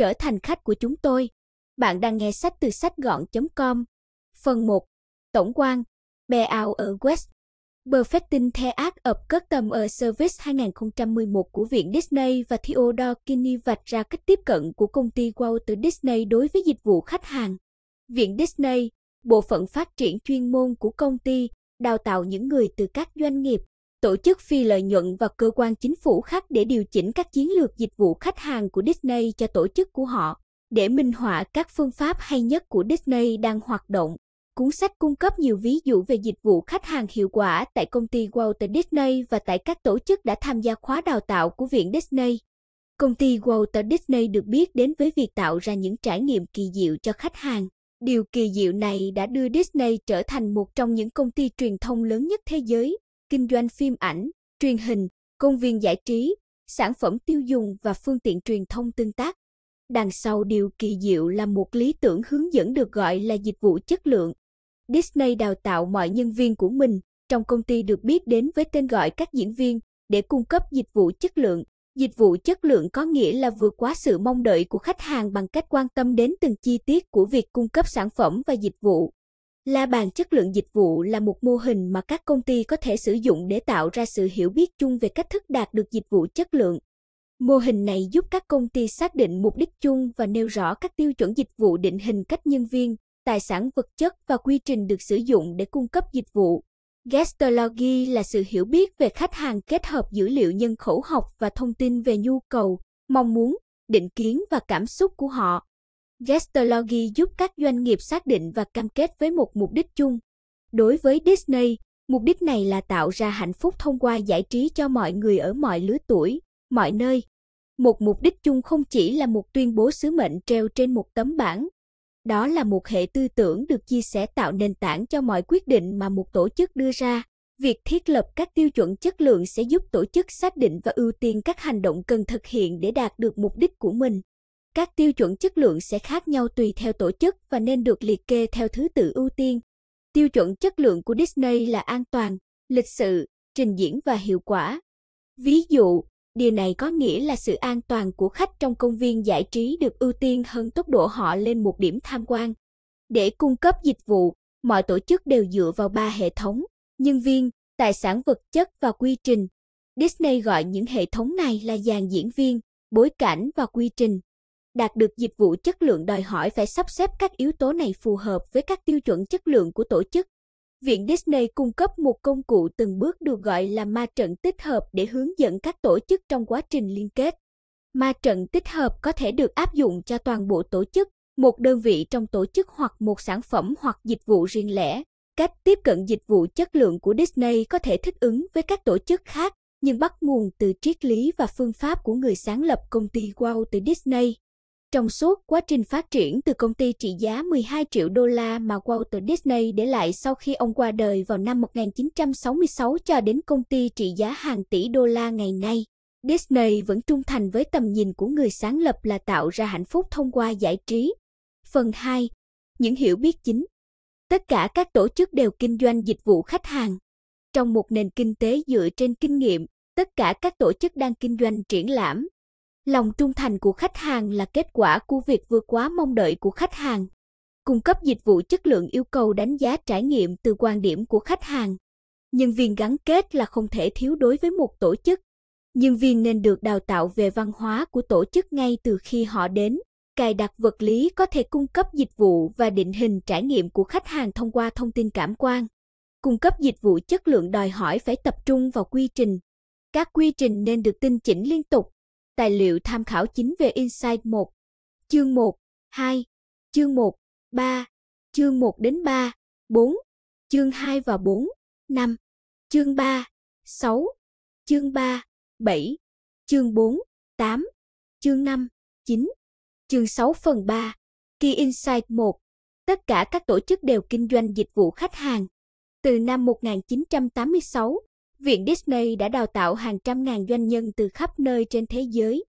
trở thành khách của chúng tôi. Bạn đang nghe sách từ sáchgọn.com. Phần 1. Tổng quan Beow ở West. Perfecting the Art of Customer Service 2011 của Viện Disney và Theodore Kinni vạch ra cách tiếp cận của công ty Walt Disney đối với dịch vụ khách hàng. Viện Disney, bộ phận phát triển chuyên môn của công ty, đào tạo những người từ các doanh nghiệp, tổ chức phi lợi nhuận và cơ quan chính phủ khác để điều chỉnh các chiến lược dịch vụ khách hàng của Disney cho tổ chức của họ, để minh họa các phương pháp hay nhất của Disney đang hoạt động. Cuốn sách cung cấp nhiều ví dụ về dịch vụ khách hàng hiệu quả tại công ty Walt Disney và tại các tổ chức đã tham gia khóa đào tạo của Viện Disney. Công ty Walt Disney được biết đến với việc tạo ra những trải nghiệm kỳ diệu cho khách hàng. Điều kỳ diệu này đã đưa Disney trở thành một trong những công ty truyền thông lớn nhất thế giới, kinh doanh phim ảnh, truyền hình, công viên giải trí, sản phẩm tiêu dùng và phương tiện truyền thông tương tác. Đằng sau điều kỳ diệu là một lý tưởng hướng dẫn được gọi là dịch vụ chất lượng. Disney đào tạo mọi nhân viên của mình trong công ty được biết đến với tên gọi các diễn viên để cung cấp dịch vụ chất lượng. Dịch vụ chất lượng có nghĩa là vượt quá sự mong đợi của khách hàng bằng cách quan tâm đến từng chi tiết của việc cung cấp sản phẩm và dịch vụ. La bàn chất lượng dịch vụ là một mô hình mà các công ty có thể sử dụng để tạo ra sự hiểu biết chung về cách thức đạt được dịch vụ chất lượng. Mô hình này giúp các công ty xác định mục đích chung và nêu rõ các tiêu chuẩn dịch vụ định hình cách nhân viên, tài sản vật chất và quy trình được sử dụng để cung cấp dịch vụ. Guestology là sự hiểu biết về khách hàng kết hợp dữ liệu nhân khẩu học và thông tin về nhu cầu, mong muốn, định kiến và cảm xúc của họ. Guestology giúp các doanh nghiệp xác định và cam kết với một mục đích chung. Đối với Disney, mục đích này là tạo ra hạnh phúc thông qua giải trí cho mọi người ở mọi lứa tuổi, mọi nơi. Một mục đích chung không chỉ là một tuyên bố sứ mệnh treo trên một tấm bảng. Đó là một hệ tư tưởng được chia sẻ tạo nền tảng cho mọi quyết định mà một tổ chức đưa ra. Việc thiết lập các tiêu chuẩn chất lượng sẽ giúp tổ chức xác định và ưu tiên các hành động cần thực hiện để đạt được mục đích của mình. Các tiêu chuẩn chất lượng sẽ khác nhau tùy theo tổ chức và nên được liệt kê theo thứ tự ưu tiên. Tiêu chuẩn chất lượng của Disney là an toàn, lịch sự, trình diễn và hiệu quả. Ví dụ, điều này có nghĩa là sự an toàn của khách trong công viên giải trí được ưu tiên hơn tốc độ họ lên một điểm tham quan. Để cung cấp dịch vụ, mọi tổ chức đều dựa vào 3 hệ thống: nhân viên, tài sản vật chất và quy trình. Disney gọi những hệ thống này là dàn diễn viên, bối cảnh và quy trình. Đạt được dịch vụ chất lượng đòi hỏi phải sắp xếp các yếu tố này phù hợp với các tiêu chuẩn chất lượng của tổ chức. Viện Disney cung cấp một công cụ từng bước được gọi là ma trận tích hợp để hướng dẫn các tổ chức trong quá trình liên kết. Ma trận tích hợp có thể được áp dụng cho toàn bộ tổ chức, một đơn vị trong tổ chức hoặc một sản phẩm hoặc dịch vụ riêng lẻ. Cách tiếp cận dịch vụ chất lượng của Disney có thể thích ứng với các tổ chức khác, nhưng bắt nguồn từ triết lý và phương pháp của người sáng lập công ty Walt Disney. Trong suốt quá trình phát triển từ công ty trị giá 12 triệu đô la mà Walt Disney để lại sau khi ông qua đời vào năm 1966 cho đến công ty trị giá hàng tỷ đô la ngày nay, Disney vẫn trung thành với tầm nhìn của người sáng lập là tạo ra hạnh phúc thông qua giải trí. Phần 2. Những hiểu biết chính. Tất cả các tổ chức đều kinh doanh dịch vụ khách hàng. Trong một nền kinh tế dựa trên kinh nghiệm, tất cả các tổ chức đang kinh doanh triển lãm. Lòng trung thành của khách hàng là kết quả của việc vượt quá mong đợi của khách hàng. Cung cấp dịch vụ chất lượng yêu cầu đánh giá trải nghiệm từ quan điểm của khách hàng. Nhân viên gắn kết là không thể thiếu đối với một tổ chức. Nhân viên nên được đào tạo về văn hóa của tổ chức ngay từ khi họ đến. Cài đặt vật lý có thể cung cấp dịch vụ và định hình trải nghiệm của khách hàng thông qua thông tin cảm quan. Cung cấp dịch vụ chất lượng đòi hỏi phải tập trung vào quy trình. Các quy trình nên được tinh chỉnh liên tục. Tài liệu tham khảo chính về Insight 1, chương 1, 2, chương 1, 3, chương 1 đến 3, 4, chương 2 và 4, 5, chương 3, 6, chương 3, 7, chương 4, 8, chương 5, 9, chương 6 phần 3, Key Insight 1. Tất cả các tổ chức đều kinh doanh dịch vụ khách hàng. Từ năm 1986, Viện Disney đã đào tạo hàng trăm ngàn doanh nhân từ khắp nơi trên thế giới.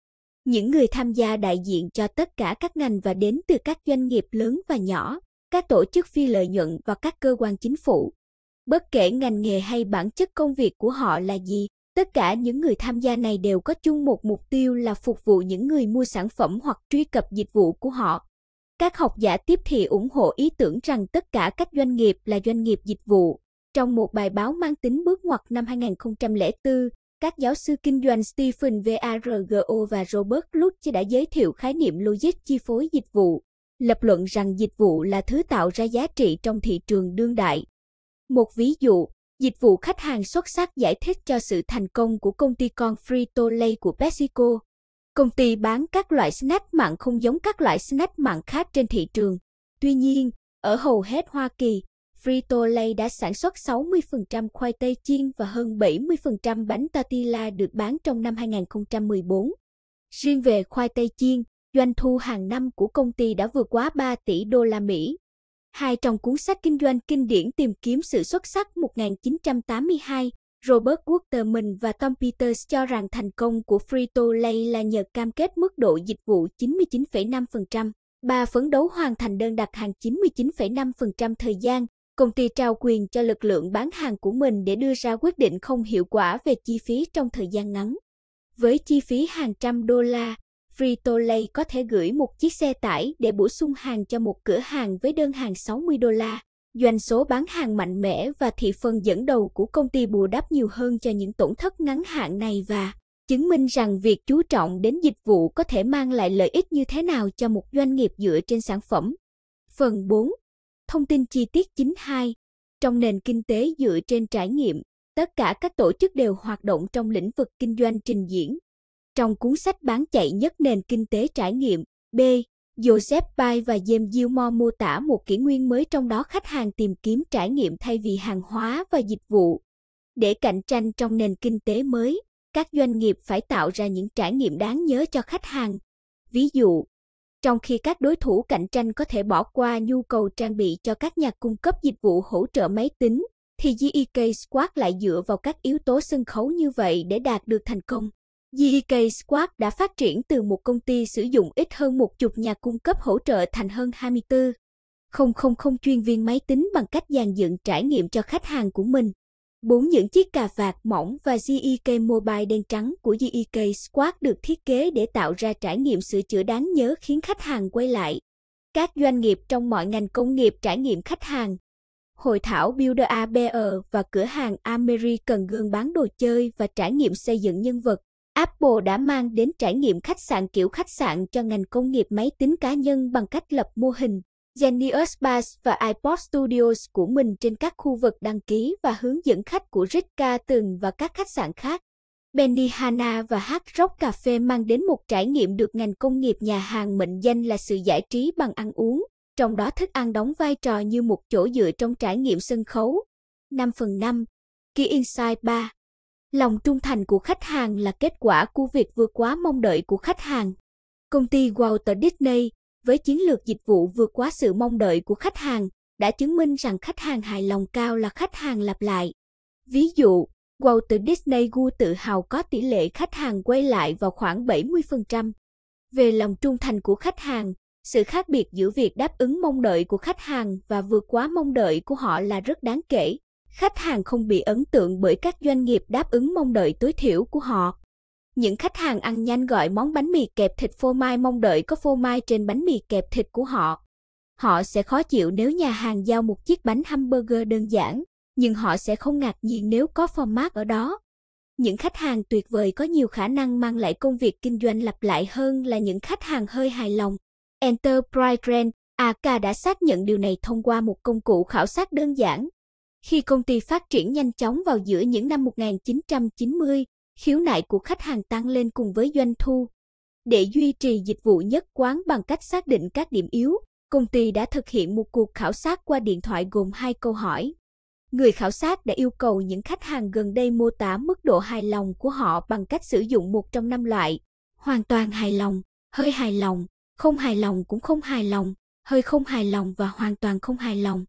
Những người tham gia đại diện cho tất cả các ngành và đến từ các doanh nghiệp lớn và nhỏ, các tổ chức phi lợi nhuận và các cơ quan chính phủ. Bất kể ngành nghề hay bản chất công việc của họ là gì, Tất cả những người tham gia này đều có chung một mục tiêu là phục vụ những người mua sản phẩm hoặc truy cập dịch vụ của họ. Các học giả tiếp thị ủng hộ ý tưởng rằng tất cả các doanh nghiệp là doanh nghiệp dịch vụ. Trong một bài báo mang tính bước ngoặt năm 2004, các giáo sư kinh doanh Stephen Vargo và Robert Lusch đã giới thiệu khái niệm logic chi phối dịch vụ, lập luận rằng dịch vụ là thứ tạo ra giá trị trong thị trường đương đại. Một ví dụ, dịch vụ khách hàng xuất sắc giải thích cho sự thành công của công ty con Frito-Lay của PepsiCo. Công ty bán các loại snack mặn không giống các loại snack mặn khác trên thị trường. Tuy nhiên, ở hầu hết Hoa Kỳ, Frito-Lay đã sản xuất 60% khoai tây chiên và hơn 70% bánh tortilla được bán trong năm 2014. Riêng về khoai tây chiên, doanh thu hàng năm của công ty đã vượt quá 3 tỷ đô la Mỹ. Hai trong cuốn sách kinh doanh kinh điển Tìm kiếm sự xuất sắc 1982, Robert Waterman và Tom Peters cho rằng thành công của Frito-Lay là nhờ cam kết mức độ dịch vụ 99,5%. Bà phấn đấu hoàn thành đơn đặt hàng 99,5% thời gian. Công ty trao quyền cho lực lượng bán hàng của mình để đưa ra quyết định không hiệu quả về chi phí trong thời gian ngắn. Với chi phí hàng trăm đô la, Frito-Lay có thể gửi một chiếc xe tải để bổ sung hàng cho một cửa hàng với đơn hàng 60 đô la. Doanh số bán hàng mạnh mẽ và thị phần dẫn đầu của công ty bù đắp nhiều hơn cho những tổn thất ngắn hạn này và chứng minh rằng việc chú trọng đến dịch vụ có thể mang lại lợi ích như thế nào cho một doanh nghiệp dựa trên sản phẩm. Phần 4. Thông tin chi tiết 92. Trong nền kinh tế dựa trên trải nghiệm, tất cả các tổ chức đều hoạt động trong lĩnh vực kinh doanh trình diễn. Trong cuốn sách bán chạy nhất nền kinh tế trải nghiệm, B. Joseph Pine và James Gilmore mô tả một kỷ nguyên mới trong đó khách hàng tìm kiếm trải nghiệm thay vì hàng hóa và dịch vụ. Để cạnh tranh trong nền kinh tế mới, các doanh nghiệp phải tạo ra những trải nghiệm đáng nhớ cho khách hàng. Ví dụ, trong khi các đối thủ cạnh tranh có thể bỏ qua nhu cầu trang bị cho các nhà cung cấp dịch vụ hỗ trợ máy tính, thì Geek Squad lại dựa vào các yếu tố sân khấu như vậy để đạt được thành công. Geek Squad đã phát triển từ một công ty sử dụng ít hơn 10 nhà cung cấp hỗ trợ thành hơn 24,000 chuyên viên máy tính bằng cách dàn dựng trải nghiệm cho khách hàng của mình. 4. Những chiếc cà vạt mỏng và Geek Mobile đen trắng của Geek Squad được thiết kế để tạo ra trải nghiệm sửa chữa đáng nhớ khiến khách hàng quay lại. Các doanh nghiệp trong mọi ngành công nghiệp trải nghiệm khách hàng. Hội thảo Builder ABR và cửa hàng American Girl bán đồ chơi và trải nghiệm xây dựng nhân vật. Apple đã mang đến trải nghiệm khách sạn kiểu khách sạn cho ngành công nghiệp máy tính cá nhân bằng cách lập mô hình Genius Bar và iPod Studios của mình trên các khu vực đăng ký và hướng dẫn khách của Ritz-Carlton và các khách sạn khác. Benihana và Hard Rock Cafe mang đến một trải nghiệm được ngành công nghiệp nhà hàng mệnh danh là sự giải trí bằng ăn uống, trong đó thức ăn đóng vai trò như một chỗ dựa trong trải nghiệm sân khấu. 5/5 Key Insight 3. Lòng trung thành của khách hàng là kết quả của việc vượt quá mong đợi của khách hàng. Công ty Walt Disney, với chiến lược dịch vụ vượt quá sự mong đợi của khách hàng, đã chứng minh rằng khách hàng hài lòng cao là khách hàng lặp lại. Ví dụ, Walt Disney World tự hào có tỷ lệ khách hàng quay lại vào khoảng 70%. Về lòng trung thành của khách hàng, sự khác biệt giữa việc đáp ứng mong đợi của khách hàng và vượt quá mong đợi của họ là rất đáng kể. Khách hàng không bị ấn tượng bởi các doanh nghiệp đáp ứng mong đợi tối thiểu của họ. Những khách hàng ăn nhanh gọi món bánh mì kẹp thịt phô mai mong đợi có phô mai trên bánh mì kẹp thịt của họ. Họ sẽ khó chịu nếu nhà hàng giao một chiếc bánh hamburger đơn giản, nhưng họ sẽ không ngạc nhiên nếu có format ở đó. Những khách hàng tuyệt vời có nhiều khả năng mang lại công việc kinh doanh lặp lại hơn là những khách hàng hơi hài lòng. Enterprise Rent-A-Car đã xác nhận điều này thông qua một công cụ khảo sát đơn giản. Khi công ty phát triển nhanh chóng vào giữa những năm 1990, khiếu nại của khách hàng tăng lên cùng với doanh thu. Để duy trì dịch vụ nhất quán bằng cách xác định các điểm yếu, công ty đã thực hiện một cuộc khảo sát qua điện thoại gồm 2 câu hỏi. Người khảo sát đã yêu cầu những khách hàng gần đây mô tả mức độ hài lòng của họ bằng cách sử dụng một trong 5 loại: hoàn toàn hài lòng, hơi hài lòng, không hài lòng cũng không hài lòng, hơi không hài lòng và hoàn toàn không hài lòng.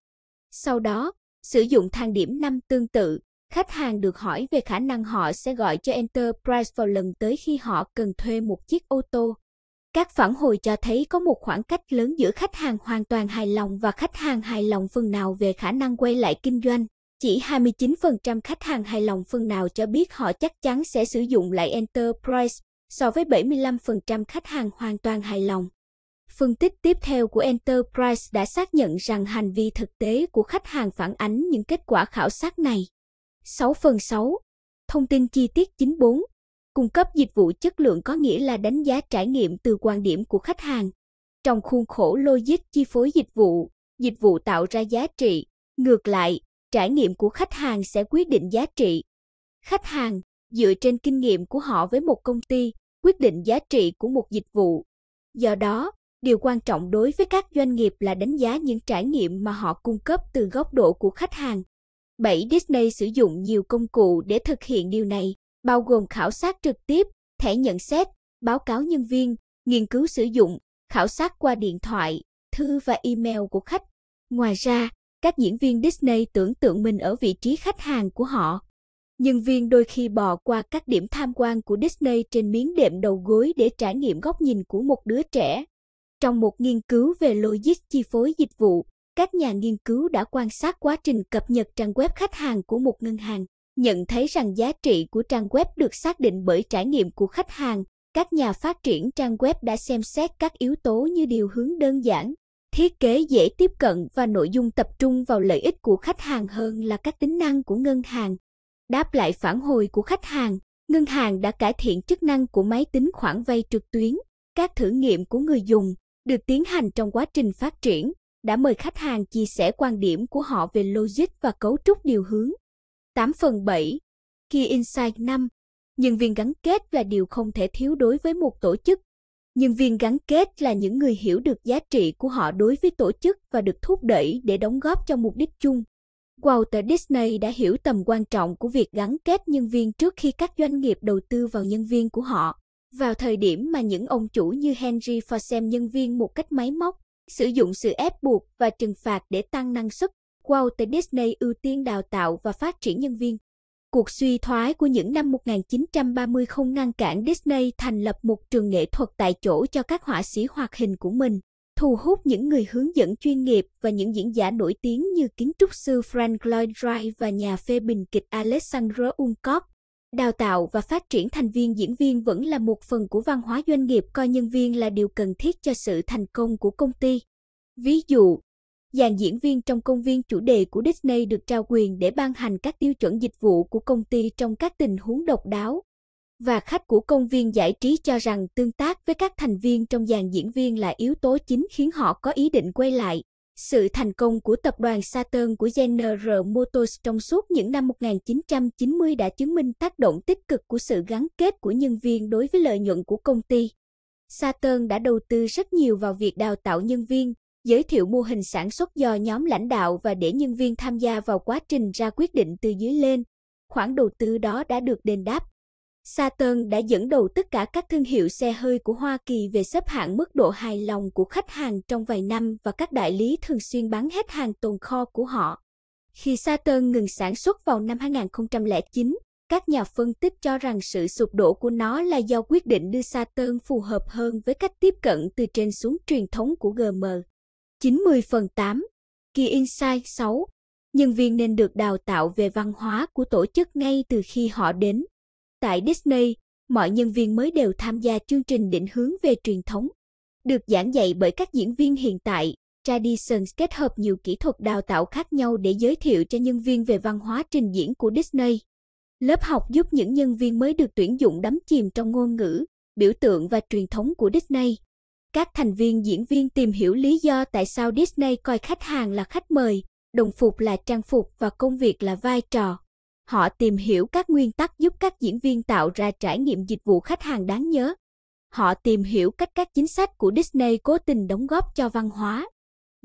Sau đó, sử dụng thang điểm 5 tương tự, khách hàng được hỏi về khả năng họ sẽ gọi cho Enterprise vào lần tới khi họ cần thuê một chiếc ô tô. Các phản hồi cho thấy có một khoảng cách lớn giữa khách hàng hoàn toàn hài lòng và khách hàng hài lòng phần nào về khả năng quay lại kinh doanh. Chỉ 29% khách hàng hài lòng phần nào cho biết họ chắc chắn sẽ sử dụng lại Enterprise, so với 75% khách hàng hoàn toàn hài lòng. Phân tích tiếp theo của Enterprise đã xác nhận rằng hành vi thực tế của khách hàng phản ánh những kết quả khảo sát này. 6/6. Thông tin chi tiết 94. Cung cấp dịch vụ chất lượng có nghĩa là đánh giá trải nghiệm từ quan điểm của khách hàng. Trong khuôn khổ logic chi phối dịch vụ tạo ra giá trị. Ngược lại, trải nghiệm của khách hàng sẽ quyết định giá trị. Khách hàng, dựa trên kinh nghiệm của họ với một công ty, quyết định giá trị của một dịch vụ. Do đó, điều quan trọng đối với các doanh nghiệp là đánh giá những trải nghiệm mà họ cung cấp từ góc độ của khách hàng. 7. Disney sử dụng nhiều công cụ để thực hiện điều này, bao gồm khảo sát trực tiếp, thẻ nhận xét, báo cáo nhân viên, nghiên cứu sử dụng, khảo sát qua điện thoại, thư và email của khách. Ngoài ra, các diễn viên Disney tưởng tượng mình ở vị trí khách hàng của họ. Nhân viên đôi khi bò qua các điểm tham quan của Disney trên miếng đệm đầu gối để trải nghiệm góc nhìn của một đứa trẻ. Trong một nghiên cứu về logic chi phối dịch vụ, các nhà nghiên cứu đã quan sát quá trình cập nhật trang web khách hàng của một ngân hàng, nhận thấy rằng giá trị của trang web được xác định bởi trải nghiệm của khách hàng. Các nhà phát triển trang web đã xem xét các yếu tố như điều hướng đơn giản, thiết kế dễ tiếp cận và nội dung tập trung vào lợi ích của khách hàng hơn là các tính năng của ngân hàng. Đáp lại phản hồi của khách hàng, ngân hàng đã cải thiện chức năng của máy tính khoản vay trực tuyến. Các thử nghiệm của người dùng được tiến hành trong quá trình phát triển, đã mời khách hàng chia sẻ quan điểm của họ về logic và cấu trúc điều hướng. 8/7. Key Insight 5. Nhân viên gắn kết là điều không thể thiếu đối với một tổ chức. Nhân viên gắn kết là những người hiểu được giá trị của họ đối với tổ chức và được thúc đẩy để đóng góp cho mục đích chung. Walt Disney đã hiểu tầm quan trọng của việc gắn kết nhân viên trước khi các doanh nghiệp đầu tư vào nhân viên của họ. Vào thời điểm mà những ông chủ như Henry Ford xem nhân viên một cách máy móc, sử dụng sự ép buộc và trừng phạt để tăng năng suất, Walt Disney ưu tiên đào tạo và phát triển nhân viên. Cuộc suy thoái của những năm 1930 không ngăn cản Disney thành lập một trường nghệ thuật tại chỗ cho các họa sĩ hoạt hình của mình, thu hút những người hướng dẫn chuyên nghiệp và những diễn giả nổi tiếng như kiến trúc sư Frank Lloyd Wright và nhà phê bình kịch Alessandro Uncorp. Đào tạo và phát triển thành viên diễn viên vẫn là một phần của văn hóa doanh nghiệp coi nhân viên là điều cần thiết cho sự thành công của công ty. Ví dụ, dàn diễn viên trong công viên chủ đề của Disney được trao quyền để ban hành các tiêu chuẩn dịch vụ của công ty trong các tình huống độc đáo. Và khách của công viên giải trí cho rằng tương tác với các thành viên trong dàn diễn viên là yếu tố chính khiến họ có ý định quay lại. Sự thành công của tập đoàn Saturn của General Motors trong suốt những năm 1990 đã chứng minh tác động tích cực của sự gắn kết của nhân viên đối với lợi nhuận của công ty. Saturn đã đầu tư rất nhiều vào việc đào tạo nhân viên, giới thiệu mô hình sản xuất do nhóm lãnh đạo và để nhân viên tham gia vào quá trình ra quyết định từ dưới lên. Khoản đầu tư đó đã được đền đáp. Saturn đã dẫn đầu tất cả các thương hiệu xe hơi của Hoa Kỳ về xếp hạng mức độ hài lòng của khách hàng trong vài năm và các đại lý thường xuyên bán hết hàng tồn kho của họ. Khi Saturn ngừng sản xuất vào năm 2009, các nhà phân tích cho rằng sự sụp đổ của nó là do quyết định đưa Saturn phù hợp hơn với cách tiếp cận từ trên xuống truyền thống của GM. 90/8. Key Insight 6. Nhân viên nên được đào tạo về văn hóa của tổ chức ngay từ khi họ đến. Tại Disney, mọi nhân viên mới đều tham gia chương trình định hướng về truyền thống, được giảng dạy bởi các diễn viên hiện tại. Traditions kết hợp nhiều kỹ thuật đào tạo khác nhau để giới thiệu cho nhân viên về văn hóa trình diễn của Disney. Lớp học giúp những nhân viên mới được tuyển dụng đắm chìm trong ngôn ngữ, biểu tượng và truyền thống của Disney. Các thành viên diễn viên tìm hiểu lý do tại sao Disney coi khách hàng là khách mời, đồng phục là trang phục và công việc là vai trò. Họ tìm hiểu các nguyên tắc giúp các diễn viên tạo ra trải nghiệm dịch vụ khách hàng đáng nhớ. Họ tìm hiểu cách các chính sách của Disney cố tình đóng góp cho văn hóa.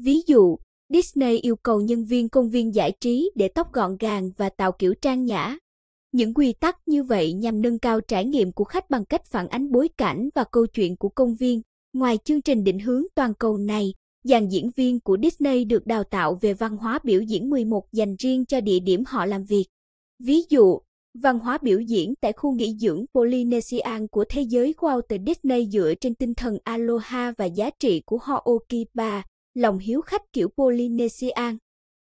Ví dụ, Disney yêu cầu nhân viên công viên giải trí để tóc gọn gàng và tạo kiểu trang nhã. Những quy tắc như vậy nhằm nâng cao trải nghiệm của khách bằng cách phản ánh bối cảnh và câu chuyện của công viên. Ngoài chương trình định hướng toàn cầu này, dàn diễn viên của Disney được đào tạo về văn hóa biểu diễn 11 dành riêng cho địa điểm họ làm việc. Ví dụ, văn hóa biểu diễn tại khu nghỉ dưỡng Polynesian của thế giới Walt Disney dựa trên tinh thần Aloha và giá trị của Ho'okipa, lòng hiếu khách kiểu Polynesian.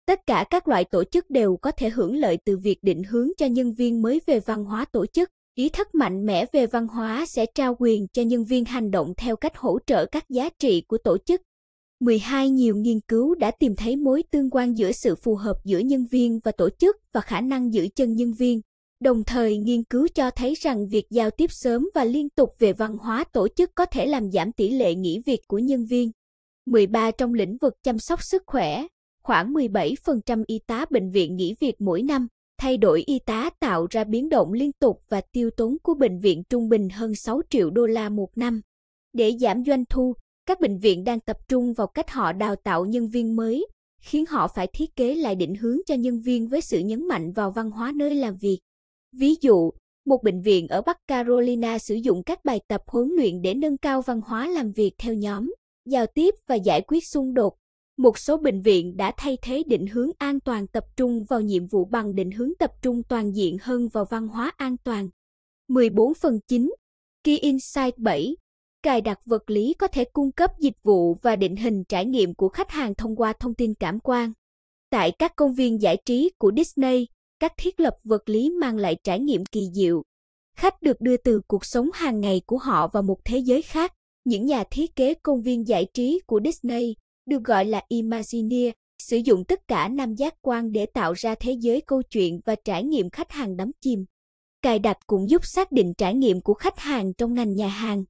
Tất cả các loại tổ chức đều có thể hưởng lợi từ việc định hướng cho nhân viên mới về văn hóa tổ chức. Ý thức mạnh mẽ về văn hóa sẽ trao quyền cho nhân viên hành động theo cách hỗ trợ các giá trị của tổ chức. 12. Nhiều nghiên cứu đã tìm thấy mối tương quan giữa sự phù hợp giữa nhân viên và tổ chức và khả năng giữ chân nhân viên. Đồng thời, nghiên cứu cho thấy rằng việc giao tiếp sớm và liên tục về văn hóa tổ chức có thể làm giảm tỷ lệ nghỉ việc của nhân viên. 13. Trong lĩnh vực chăm sóc sức khỏe, khoảng 17% y tá bệnh viện nghỉ việc mỗi năm. Thay đổi y tá tạo ra biến động liên tục và tiêu tốn của bệnh viện trung bình hơn 6 triệu đô la một năm. Để giảm doanh thu, các bệnh viện đang tập trung vào cách họ đào tạo nhân viên mới, khiến họ phải thiết kế lại định hướng cho nhân viên với sự nhấn mạnh vào văn hóa nơi làm việc. Ví dụ, một bệnh viện ở Bắc Carolina sử dụng các bài tập huấn luyện để nâng cao văn hóa làm việc theo nhóm, giao tiếp và giải quyết xung đột. Một số bệnh viện đã thay thế định hướng an toàn tập trung vào nhiệm vụ bằng định hướng tập trung toàn diện hơn vào văn hóa an toàn. 14 phần 9. Key Insight 7. Cài đặt vật lý có thể cung cấp dịch vụ và định hình trải nghiệm của khách hàng thông qua thông tin cảm quan. Tại các công viên giải trí của Disney, các thiết lập vật lý mang lại trải nghiệm kỳ diệu. Khách được đưa từ cuộc sống hàng ngày của họ vào một thế giới khác. Những nhà thiết kế công viên giải trí của Disney, được gọi là Imagineer, sử dụng tất cả 5 giác quan để tạo ra thế giới câu chuyện và trải nghiệm khách hàng đắm chìm. Cài đặt cũng giúp xác định trải nghiệm của khách hàng trong ngành nhà hàng.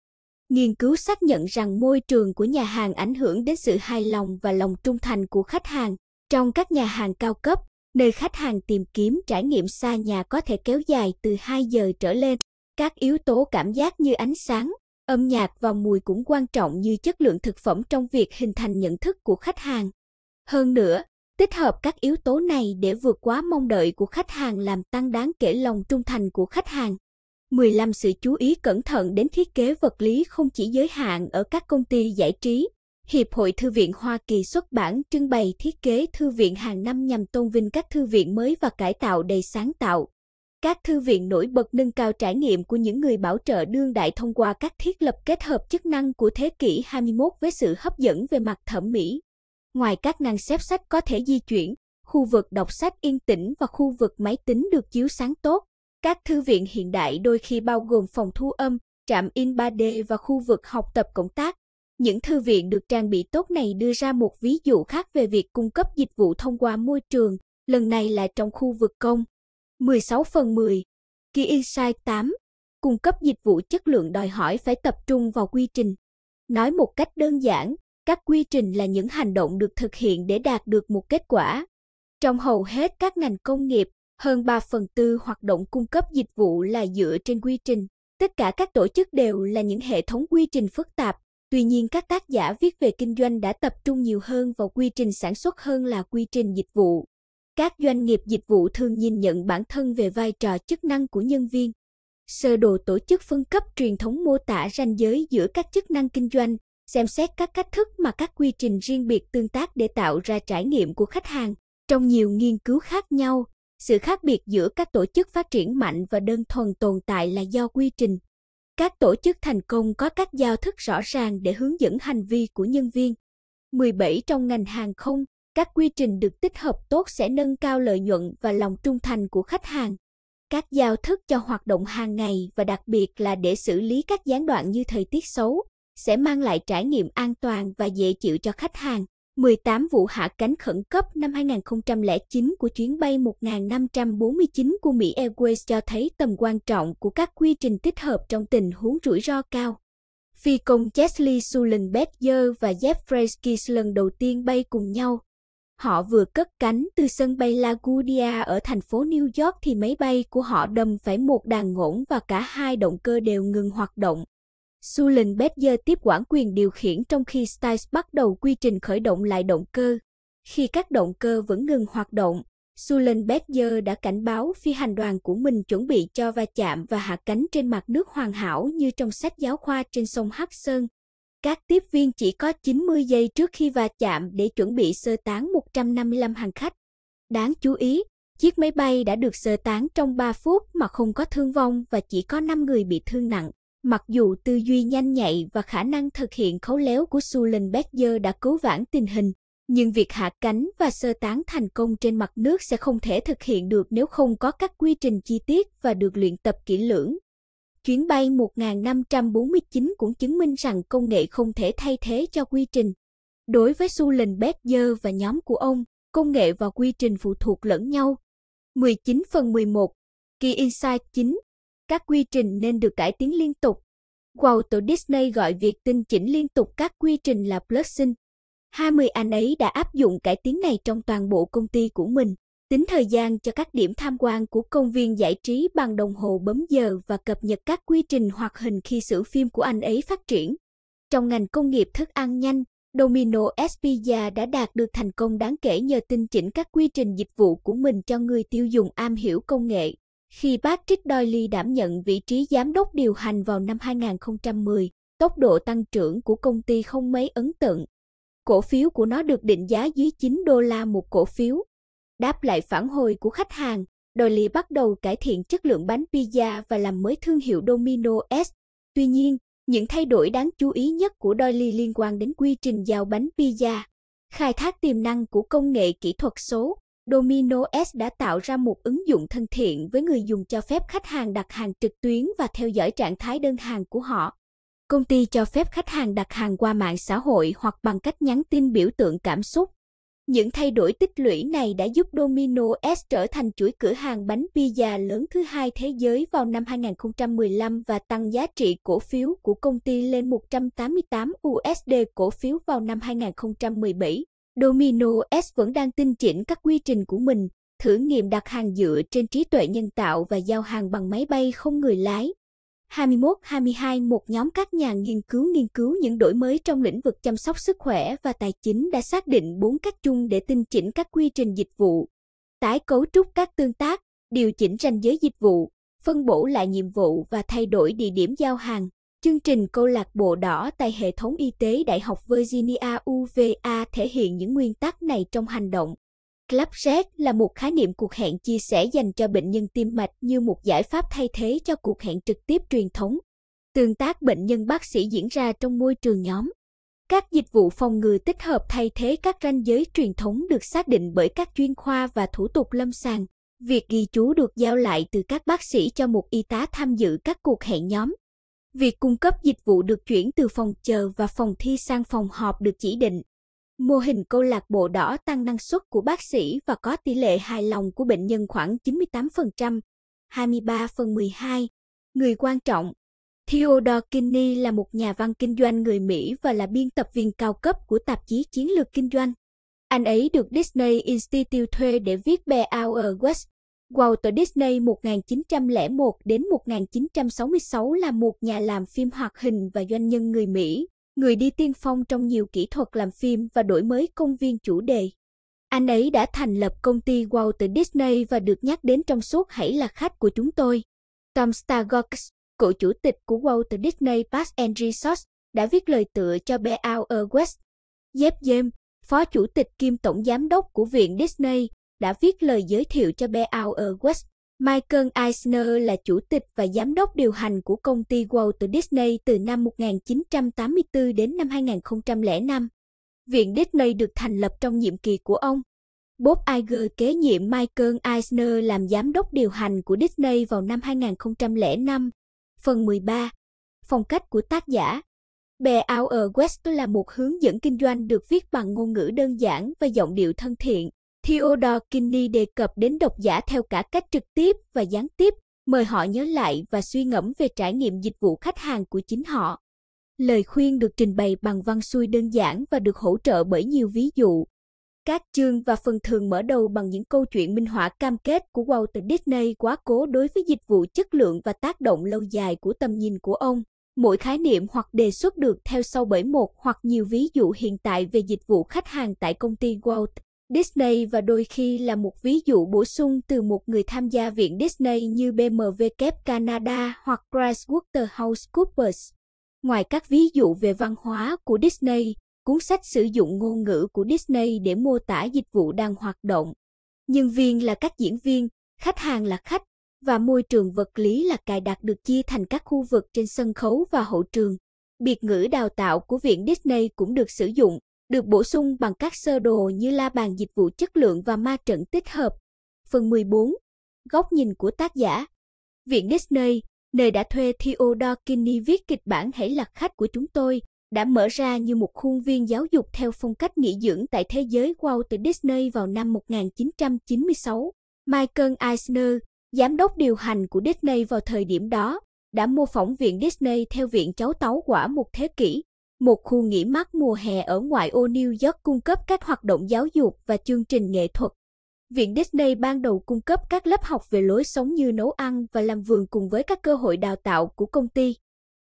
Nghiên cứu xác nhận rằng môi trường của nhà hàng ảnh hưởng đến sự hài lòng và lòng trung thành của khách hàng. Trong các nhà hàng cao cấp, nơi khách hàng tìm kiếm trải nghiệm xa nhà có thể kéo dài từ 2 giờ trở lên. Các yếu tố cảm giác như ánh sáng, âm nhạc và mùi cũng quan trọng như chất lượng thực phẩm trong việc hình thành nhận thức của khách hàng. Hơn nữa, tích hợp các yếu tố này để vượt quá mong đợi của khách hàng làm tăng đáng kể lòng trung thành của khách hàng. 15. Sự chú ý cẩn thận đến thiết kế vật lý không chỉ giới hạn ở các công ty giải trí. Hiệp hội Thư viện Hoa Kỳ xuất bản trưng bày thiết kế thư viện hàng năm nhằm tôn vinh các thư viện mới và cải tạo đầy sáng tạo. Các thư viện nổi bật nâng cao trải nghiệm của những người bảo trợ đương đại thông qua các thiết lập kết hợp chức năng của thế kỷ 21 với sự hấp dẫn về mặt thẩm mỹ. Ngoài các ngăn xếp sách có thể di chuyển, khu vực đọc sách yên tĩnh và khu vực máy tính được chiếu sáng tốt, các thư viện hiện đại đôi khi bao gồm phòng thu âm, trạm in 3D và khu vực học tập cộng tác. Những thư viện được trang bị tốt này đưa ra một ví dụ khác về việc cung cấp dịch vụ thông qua môi trường, lần này là trong khu vực công. 16 phần 10. Key Insight 8. Cung cấp dịch vụ chất lượng đòi hỏi phải tập trung vào quy trình. Nói một cách đơn giản, các quy trình là những hành động được thực hiện để đạt được một kết quả. Trong hầu hết các ngành công nghiệp, hơn 3/4 hoạt động cung cấp dịch vụ là dựa trên quy trình. Tất cả các tổ chức đều là những hệ thống quy trình phức tạp. Tuy nhiên, các tác giả viết về kinh doanh đã tập trung nhiều hơn vào quy trình sản xuất hơn là quy trình dịch vụ. Các doanh nghiệp dịch vụ thường nhìn nhận bản thân về vai trò chức năng của nhân viên. Sơ đồ tổ chức phân cấp truyền thống mô tả ranh giới giữa các chức năng kinh doanh, xem xét các cách thức mà các quy trình riêng biệt tương tác để tạo ra trải nghiệm của khách hàng. Trong nhiều nghiên cứu khác nhau, sự khác biệt giữa các tổ chức phát triển mạnh và đơn thuần tồn tại là do quy trình. Các tổ chức thành công có các giao thức rõ ràng để hướng dẫn hành vi của nhân viên. 17. Trong ngành hàng không, các quy trình được tích hợp tốt sẽ nâng cao lợi nhuận và lòng trung thành của khách hàng. Các giao thức cho hoạt động hàng ngày và đặc biệt là để xử lý các gián đoạn như thời tiết xấu sẽ mang lại trải nghiệm an toàn và dễ chịu cho khách hàng. 18. Vụ hạ cánh khẩn cấp năm 2009 của chuyến bay 1549 của Mỹ Airways cho thấy tầm quan trọng của các quy trình tích hợp trong tình huống rủi ro cao. Phi công Chesley Sullenberger và Jeff Skiles lần đầu tiên bay cùng nhau. Họ vừa cất cánh từ sân bay LaGuardia ở thành phố New York thì máy bay của họ đâm phải một đàn ngỗng và cả hai động cơ đều ngừng hoạt động. Sullenberger tiếp quản quyền điều khiển trong khi Skiles bắt đầu quy trình khởi động lại động cơ. Khi các động cơ vẫn ngừng hoạt động, Sullenberger đã cảnh báo phi hành đoàn của mình chuẩn bị cho va chạm và hạ cánh trên mặt nước hoàn hảo như trong sách giáo khoa trên sông Hudson. Các tiếp viên chỉ có 90 giây trước khi va chạm để chuẩn bị sơ tán 155 hành khách. Đáng chú ý, chiếc máy bay đã được sơ tán trong 3 phút mà không có thương vong và chỉ có 5 người bị thương nặng. Mặc dù tư duy nhanh nhạy và khả năng thực hiện khéo léo của Sullenberger đã cứu vãn tình hình, Nhưng việc hạ cánh và sơ tán thành công trên mặt nước sẽ không thể thực hiện được nếu không có các quy trình chi tiết và được luyện tập kỹ lưỡng. Chuyến bay 1549 cũng chứng minh rằng công nghệ không thể thay thế cho quy trình. Đối với Sullenberger và nhóm của ông, công nghệ và quy trình phụ thuộc lẫn nhau. 19/11 Key Insight 9. Các quy trình nên được cải tiến liên tục. Walt Disney gọi việc tinh chỉnh liên tục các quy trình là plussing. 20 anh ấy đã áp dụng cải tiến này trong toàn bộ công ty của mình, tính thời gian cho các điểm tham quan của công viên giải trí bằng đồng hồ bấm giờ và cập nhật các quy trình hoạt hình khi xưởng phim của anh ấy phát triển. Trong ngành công nghiệp thức ăn nhanh, Domino's Pizza đã đạt được thành công đáng kể nhờ tinh chỉnh các quy trình dịch vụ của mình cho người tiêu dùng am hiểu công nghệ. Khi Patrick Doyle đảm nhận vị trí giám đốc điều hành vào năm 2010, tốc độ tăng trưởng của công ty không mấy ấn tượng. Cổ phiếu của nó được định giá dưới $9 một cổ phiếu. Đáp lại phản hồi của khách hàng, Doyle bắt đầu cải thiện chất lượng bánh pizza và làm mới thương hiệu Domino's. Tuy nhiên, những thay đổi đáng chú ý nhất của Doyle liên quan đến quy trình giao bánh pizza. Khai thác tiềm năng của công nghệ kỹ thuật số, Domino's đã tạo ra một ứng dụng thân thiện với người dùng cho phép khách hàng đặt hàng trực tuyến và theo dõi trạng thái đơn hàng của họ. Công ty cho phép khách hàng đặt hàng qua mạng xã hội hoặc bằng cách nhắn tin biểu tượng cảm xúc. Những thay đổi tích lũy này đã giúp Domino's trở thành chuỗi cửa hàng bánh pizza lớn thứ hai thế giới vào năm 2015 và tăng giá trị cổ phiếu của công ty lên $188 cổ phiếu vào năm 2017. Domino's vẫn đang tinh chỉnh các quy trình của mình, thử nghiệm đặt hàng dựa trên trí tuệ nhân tạo và giao hàng bằng máy bay không người lái. 21-22 Một nhóm các nhà nghiên cứu những đổi mới trong lĩnh vực chăm sóc sức khỏe và tài chính đã xác định 4 cách chung để tinh chỉnh các quy trình dịch vụ: tái cấu trúc các tương tác, điều chỉnh ranh giới dịch vụ, phân bổ lại nhiệm vụ và thay đổi địa điểm giao hàng. Chương trình câu lạc bộ đỏ tại hệ thống y tế Đại học Virginia UVA thể hiện những nguyên tắc này trong hành động. Club Red là một khái niệm cuộc hẹn chia sẻ dành cho bệnh nhân tim mạch như một giải pháp thay thế cho cuộc hẹn trực tiếp truyền thống. Tương tác bệnh nhân bác sĩ diễn ra trong môi trường nhóm. Các dịch vụ phòng ngừa tích hợp thay thế các ranh giới truyền thống được xác định bởi các chuyên khoa và thủ tục lâm sàng. Việc ghi chú được giao lại từ các bác sĩ cho một y tá tham dự các cuộc hẹn nhóm. Việc cung cấp dịch vụ được chuyển từ phòng chờ và phòng thi sang phòng họp được chỉ định. Mô hình câu lạc bộ đỏ tăng năng suất của bác sĩ và có tỷ lệ hài lòng của bệnh nhân khoảng 98%. 23/12 Người quan trọng. Theodore Kinni là một nhà văn kinh doanh người Mỹ và là biên tập viên cao cấp của tạp chí Chiến lược Kinh doanh. Anh ấy được Disney Institute thuê để viết Beyond Disney. Walt Disney 1901-1966 là một nhà làm phim hoạt hình và doanh nhân người Mỹ, người đi tiên phong trong nhiều kỹ thuật làm phim và đổi mới công viên chủ đề. Anh ấy đã thành lập công ty Walt Disney và được nhắc đến trong suốt Hãy là khách của chúng tôi. Tom Stargox, cựu chủ tịch của Walt Disney Parks and Resorts, đã viết lời tựa cho Beyond West. Jeff James, phó chủ tịch kiêm tổng giám đốc của Viện Disney, đã viết lời giới thiệu cho Beyond West. Michael Eisner là chủ tịch và giám đốc điều hành của công ty Walt Disney từ năm 1984 đến năm 2005. Viện Disney được thành lập trong nhiệm kỳ của ông. Bob Iger kế nhiệm Michael Eisner làm giám đốc điều hành của Disney vào năm 2005. Phần 13. Phong cách của tác giả. Beyond West là một hướng dẫn kinh doanh được viết bằng ngôn ngữ đơn giản và giọng điệu thân thiện. Theodore Kinni đề cập đến độc giả theo cả cách trực tiếp và gián tiếp, mời họ nhớ lại và suy ngẫm về trải nghiệm dịch vụ khách hàng của chính họ. Lời khuyên được trình bày bằng văn xuôi đơn giản và được hỗ trợ bởi nhiều ví dụ. Các chương và phần thường mở đầu bằng những câu chuyện minh họa cam kết của Walt Disney quá cố đối với dịch vụ chất lượng và tác động lâu dài của tầm nhìn của ông. Mỗi khái niệm hoặc đề xuất được theo sau bởi một hoặc nhiều ví dụ hiện tại về dịch vụ khách hàng tại công ty Walt Disney và đôi khi là một ví dụ bổ sung từ một người tham gia Viện Disney như BMW Canada hoặc PricewaterhouseCoopers. Ngoài các ví dụ về văn hóa của Disney, cuốn sách sử dụng ngôn ngữ của Disney để mô tả dịch vụ đang hoạt động. Nhân viên là các diễn viên, khách hàng là khách, và môi trường vật lý là cài đặt được chia thành các khu vực trên sân khấu và hậu trường. Biệt ngữ đào tạo của Viện Disney cũng được sử dụng. được bổ sung bằng các sơ đồ như la bàn dịch vụ chất lượng và ma trận tích hợp. Phần 14. Góc nhìn của tác giả. Viện Disney, nơi đã thuê Theodore Kinni viết kịch bản Hãy là khách của chúng tôi, đã mở ra như một khuôn viên giáo dục theo phong cách nghỉ dưỡng tại thế giới Walt Disney vào năm 1996. Michael Eisner, giám đốc điều hành của Disney vào thời điểm đó, đã mô phỏng Viện Disney theo Viện Cháu Táu Quả một thế kỷ, một khu nghỉ mát mùa hè ở ngoại ô New York cung cấp các hoạt động giáo dục và chương trình nghệ thuật. Viện Disney ban đầu cung cấp các lớp học về lối sống như nấu ăn và làm vườn cùng với các cơ hội đào tạo của công ty.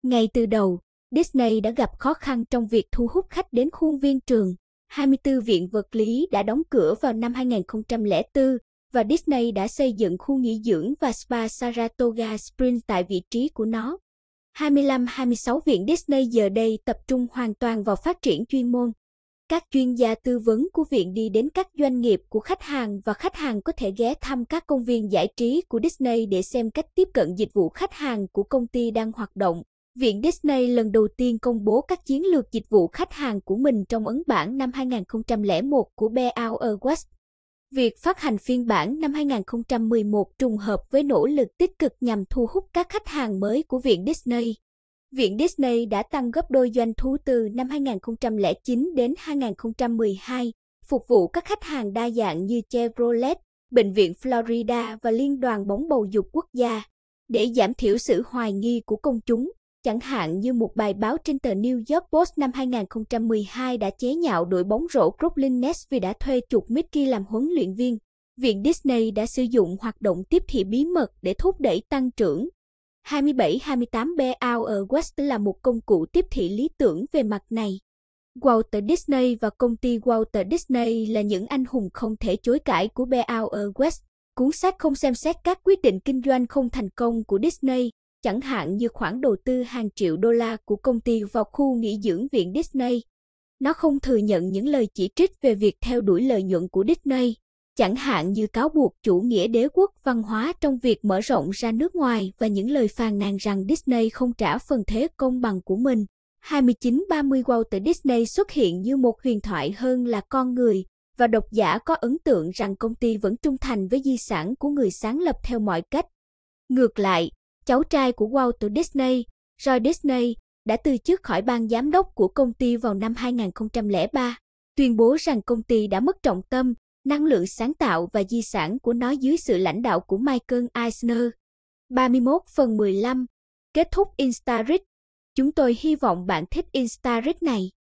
Ngay từ đầu, Disney đã gặp khó khăn trong việc thu hút khách đến khuôn viên trường. 24 viện vật lý đã đóng cửa vào năm 2004 và Disney đã xây dựng khu nghỉ dưỡng và spa Saratoga Springs tại vị trí của nó. 25-26 viện Disney giờ đây tập trung hoàn toàn vào phát triển chuyên môn. Các chuyên gia tư vấn của viện đi đến các doanh nghiệp của khách hàng và khách hàng có thể ghé thăm các công viên giải trí của Disney để xem cách tiếp cận dịch vụ khách hàng của công ty đang hoạt động. Viện Disney lần đầu tiên công bố các chiến lược dịch vụ khách hàng của mình trong ấn bản năm 2001 của Beyond Airways. Việc phát hành phiên bản năm 2011 trùng hợp với nỗ lực tích cực nhằm thu hút các khách hàng mới của Viện Disney. Viện Disney đã tăng gấp đôi doanh thu từ năm 2009 đến 2012, phục vụ các khách hàng đa dạng như Chevrolet, Bệnh viện Florida và Liên đoàn bóng bầu dục quốc gia. Để giảm thiểu sự hoài nghi của công chúng, chẳng hạn như một bài báo trên tờ New York Post năm 2012 đã chế nhạo đội bóng rổ Brooklyn Nets vì đã thuê chuột Mickey làm huấn luyện viên. Viện Disney đã sử dụng hoạt động tiếp thị bí mật để thúc đẩy tăng trưởng. 27-28 Beyond Airways là một công cụ tiếp thị lý tưởng về mặt này. Walt Disney và công ty Walt Disney là những anh hùng không thể chối cãi của Beyond Airways. Cuốn sách không xem xét các quyết định kinh doanh không thành công của Disney, chẳng hạn như khoản đầu tư hàng triệu đô la của công ty vào khu nghỉ dưỡng Viện Disney. Nó không thừa nhận những lời chỉ trích về việc theo đuổi lợi nhuận của Disney, chẳng hạn như cáo buộc chủ nghĩa đế quốc văn hóa trong việc mở rộng ra nước ngoài và những lời phàn nàn rằng Disney không trả phần thế công bằng của mình. 29-30 Walt Disney xuất hiện như một huyền thoại hơn là con người, và độc giả có ấn tượng rằng công ty vẫn trung thành với di sản của người sáng lập theo mọi cách. Ngược lại, cháu trai của Walt Disney, Roy Disney, đã từ chức khỏi ban giám đốc của công ty vào năm 2003, tuyên bố rằng công ty đã mất trọng tâm, năng lượng sáng tạo và di sản của nó dưới sự lãnh đạo của Michael Eisner. 31 phần 15. Kết thúc Instarit. Chúng tôi hy vọng bạn thích Instarit này.